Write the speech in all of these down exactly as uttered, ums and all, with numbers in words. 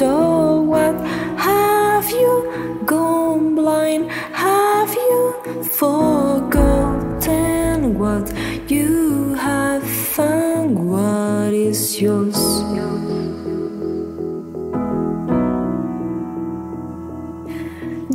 So what? Have you gone blind? Have you forgotten what you have found? What is yours?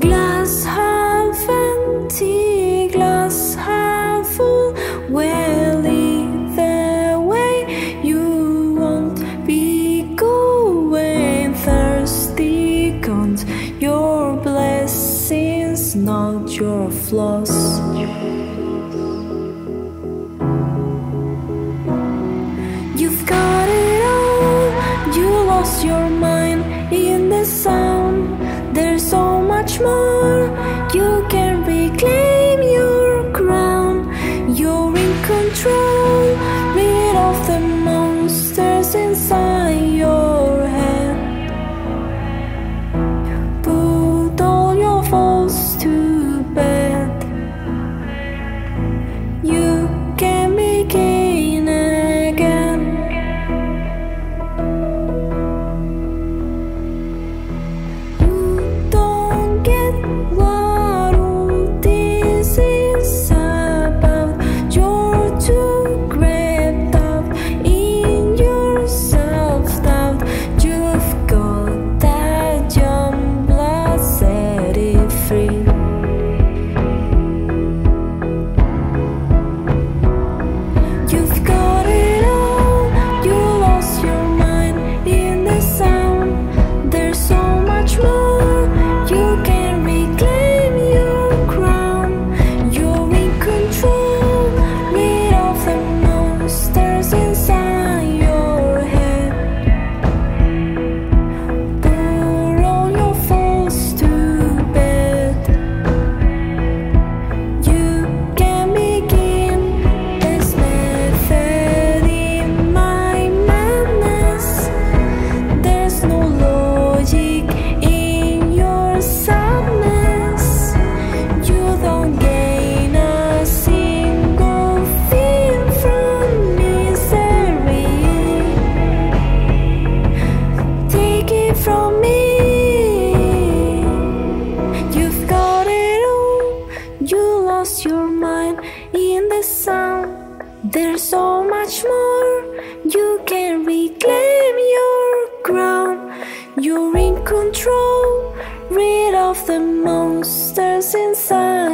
Glass half empty, glass half full. Well, either way, you won't be going thirsty. Count your blessings, not your flaws. You've got it all, you lost your mind in the sound. There's so much more, you can reclaim your crown. You're in control, rid of the monsters inside your head. Put all your faults to bed. You can begin again. Your mind in the sound. There's so much more, you can reclaim your crown. You're in control, rid of the monsters inside.